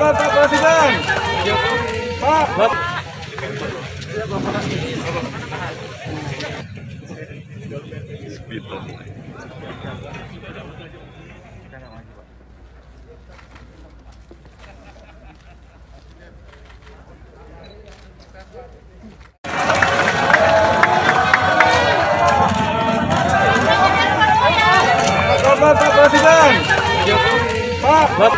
Selamat Pak Presiden. Pak. Pak Presiden. Pak. Pak Presiden. Pak.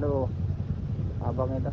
Aduh, abang itu.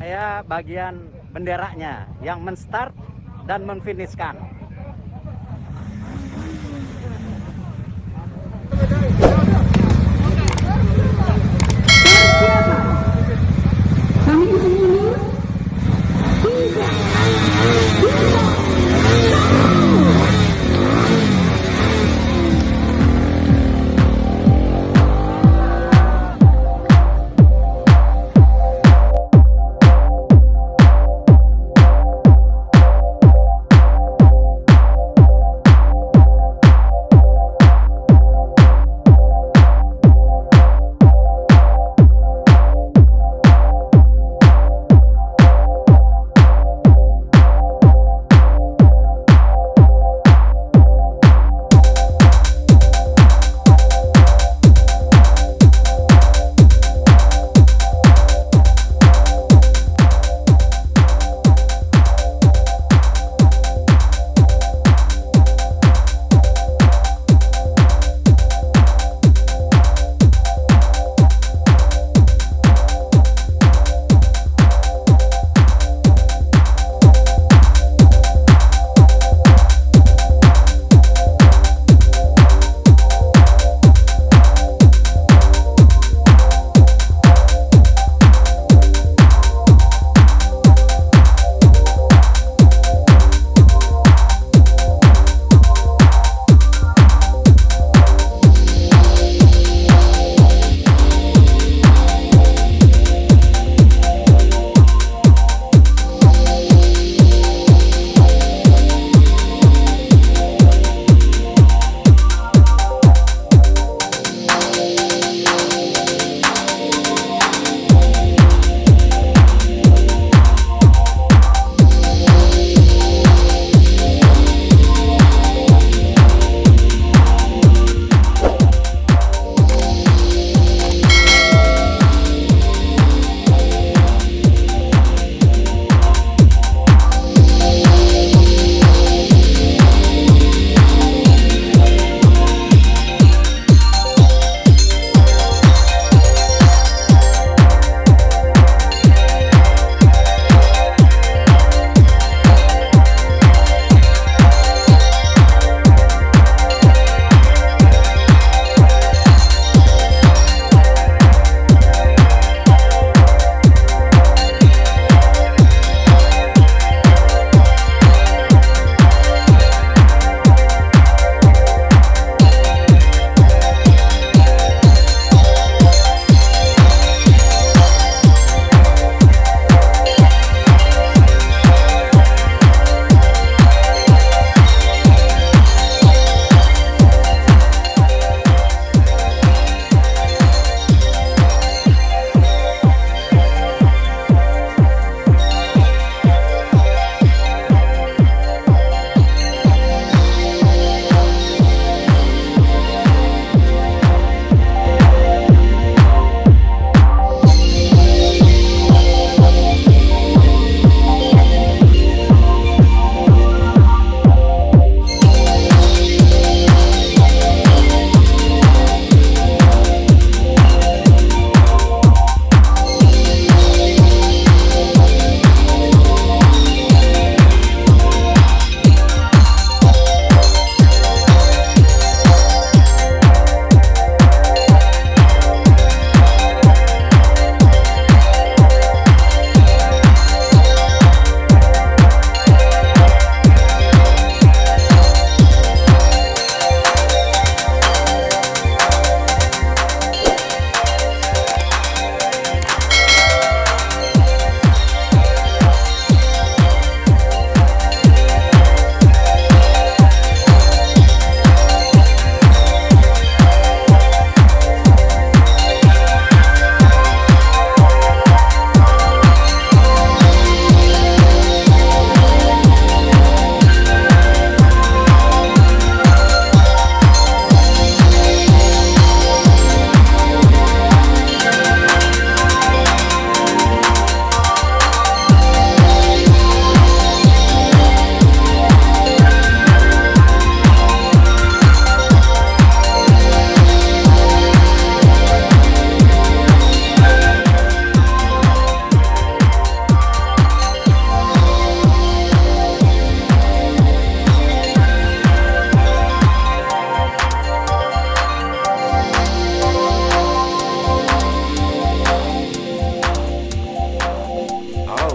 Saya bagian benderanya yang men-start dan men-finishkan.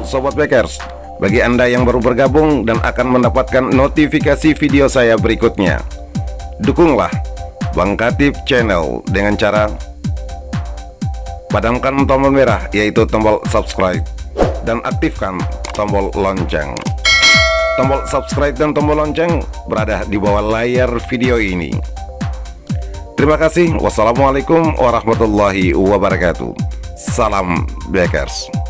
Sobat Backers, bagi Anda yang baru bergabung dan akan mendapatkan notifikasi video saya berikutnya, dukunglah Bang Katib Channel dengan cara padamkan tombol merah, yaitu tombol subscribe, dan aktifkan tombol lonceng. Tombol subscribe dan tombol lonceng berada di bawah layar video ini. Terima kasih. Wassalamualaikum warahmatullahi wabarakatuh. Salam Backers.